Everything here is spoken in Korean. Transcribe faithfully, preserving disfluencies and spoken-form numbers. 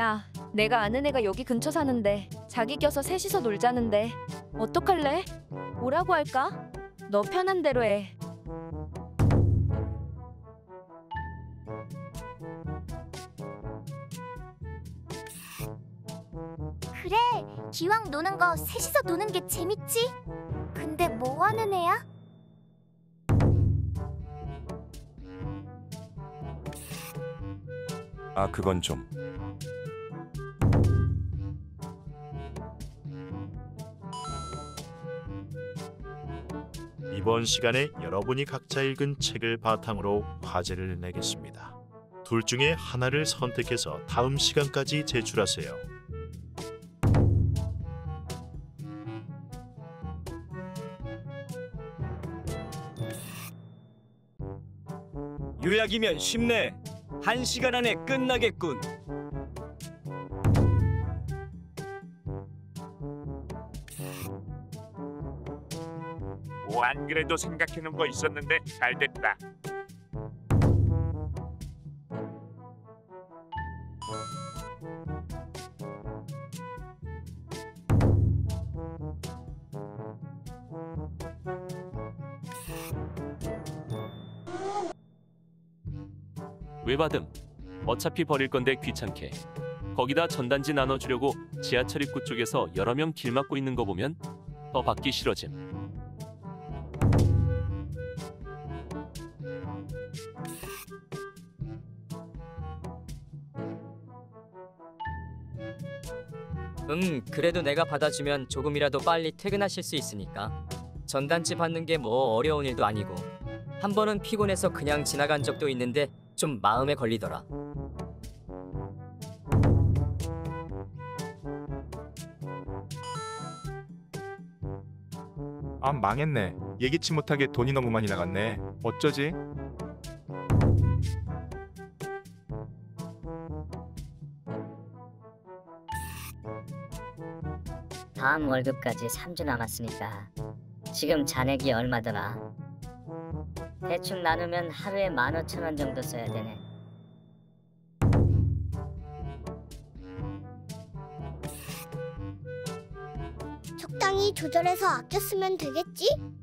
야, 내가 아는 애가 여기 근처 사는데 자기 껴서 셋이서 놀자는데 어떡할래? 뭐라고 할까? 너 편한 대로 해. 그래, 기왕 노는 거 셋이서 노는 게 재밌지? 근데 뭐 하는 애야? 아, 그건 좀. 이번 시간에 여러분이 각자 읽은 책을 바탕으로 과제를 내겠습니다. 둘 중에 하나를 선택해서 다음 시간까지 제출하세요. 요약이면 쉽네. 한 시간 안에 끝나겠군. 오, 안 그래도 생각해놓은 거 있었는데 잘 됐다. 왜 받음? 어차피 버릴 건데 귀찮게. 거기다 전단지 나눠주려고 지하철 입구 쪽에서 여러 명 길 막고 있는 거 보면 더 받기 싫어짐. 음, 그래도 내가 받아주면 조금이라도 빨리 퇴근하실 수 있으니까. 전단지 받는 게 뭐 어려운 일도 아니고. 한 번은 피곤해서 그냥 지나간 적도 있는데 좀 마음에 걸리더라. 아, 망했네. 예기치 못하게 돈이 너무 많이 나갔네. 어쩌지? 다음 월급까지 삼 주 남았으니까 지금 잔액이 얼마더라? 대충 나누면 하루에 만 오천 원 정도 써야 되네. 적당히 조절해서 아껴 쓰면 되겠지?